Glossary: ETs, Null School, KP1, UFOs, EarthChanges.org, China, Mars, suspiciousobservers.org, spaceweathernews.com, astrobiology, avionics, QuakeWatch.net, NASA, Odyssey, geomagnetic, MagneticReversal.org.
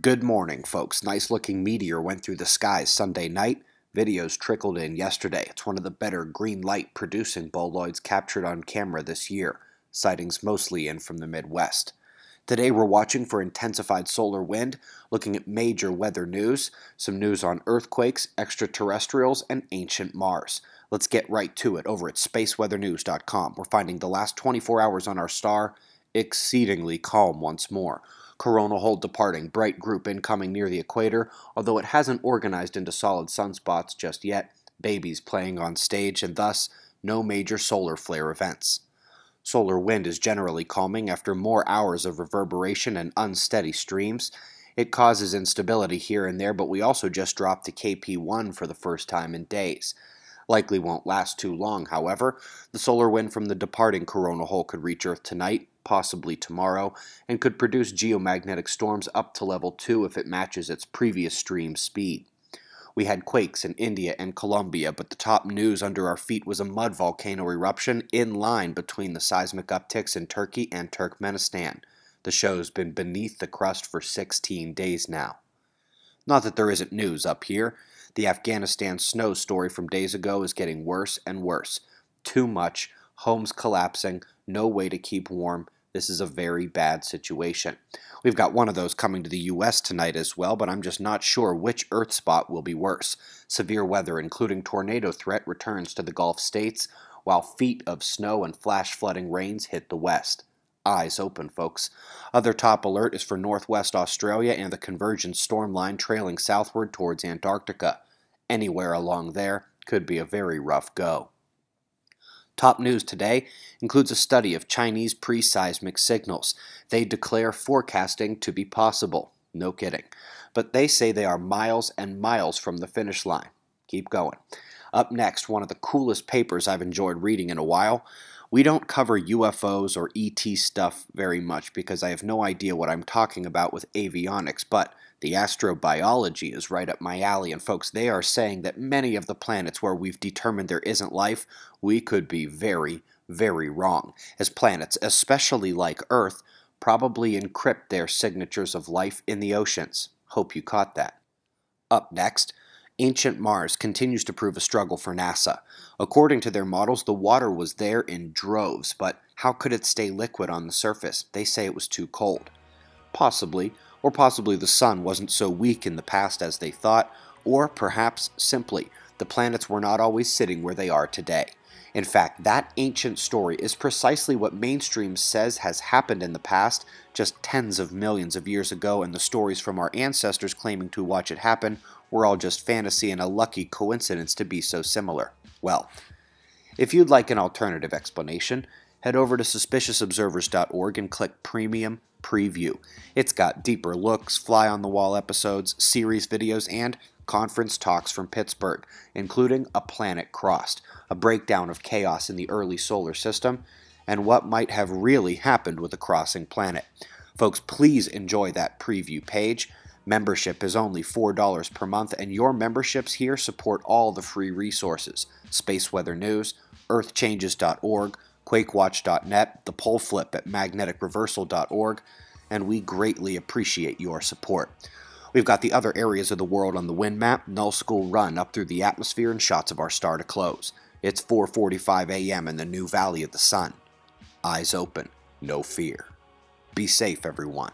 Good morning, folks. Nice looking meteor went through the skies Sunday night. Videos trickled in yesterday. It's one of the better green light producing boloids captured on camera this year. Sightings mostly in from the Midwest. Today we're watching for intensified solar wind, looking at major weather news, some news on earthquakes, extraterrestrials, and ancient Mars. Let's get right to it over at spaceweathernews.com. We're finding the last 24 hours on our star exceedingly calm once more. Coronal hole departing, bright group incoming near the equator, although it hasn't organized into solid sunspots just yet, babies playing on stage, and thus no major solar flare events. Solar wind is generally calming after more hours of reverberation and unsteady streams. It causes instability here and there, but we also just dropped to KP1 for the first time in days. Likely won't last too long, however. The solar wind from the departing coronal hole could reach Earth tonight, possibly tomorrow, and could produce geomagnetic storms up to level 2 if it matches its previous stream speed. We had quakes in India and Colombia, but the top news under our feet was a mud volcano eruption in line between the seismic upticks in Turkey and Turkmenistan. The show's been beneath the crust for 16 days now. Not that there isn't news up here. The Afghanistan snow story from days ago is getting worse and worse. Too much, homes collapsing, no way to keep warm. This is a very bad situation. We've got one of those coming to the U.S. tonight as well, but I'm just not sure which Earth spot will be worse. Severe weather, including tornado threat, returns to the Gulf states, while feet of snow and flash flooding rains hit the West. Eyes open, folks. Other top alert is for northwest Australia and the convergence storm line trailing southward towards Antarctica. Anywhere along there could be a very rough go. Top news today includes a study of Chinese pre-seismic signals. They declare forecasting to be possible. No kidding. But they say they are miles and miles from the finish line. Keep going. Up next, one of the coolest papers I've enjoyed reading in a while. We don't cover UFOs or ET stuff very much because I have no idea what I'm talking about with avionics, but the astrobiology is right up my alley, and folks, they are saying that many of the planets where we've determined there isn't life, we could be very, very wrong, as planets, especially like Earth, probably encrypt their signatures of life in the oceans. Hope you caught that. Up next, ancient Mars continues to prove a struggle for NASA. According to their models, the water was there in droves, but how could it stay liquid on the surface? They say it was too cold. Possibly, or possibly the sun wasn't so weak in the past as they thought, or perhaps simply, the planets were not always sitting where they are today. In fact, that ancient story is precisely what mainstream says has happened in the past, just tens of millions of years ago, and the stories from our ancestors claiming to watch it happen were all just fantasy and a lucky coincidence to be so similar. Well, if you'd like an alternative explanation, head over to suspiciousobservers.org and click Premium Preview. It's got deeper looks, fly-on-the-wall episodes, series videos, and conference talks from Pittsburgh, including A Planet Crossed, a breakdown of chaos in the early solar system, and what might have really happened with a crossing planet. Folks, please enjoy that preview page. Membership is only $4 per month, and your memberships here support all the free resources: Space Weather News, EarthChanges.org, QuakeWatch.net, the poll flip at MagneticReversal.org, and we greatly appreciate your support. We've got the other areas of the world on the wind map, Null School run up through the atmosphere, and shots of our star to close. It's 4:45 a.m. in the new valley of the sun. Eyes open, no fear. Be safe, everyone.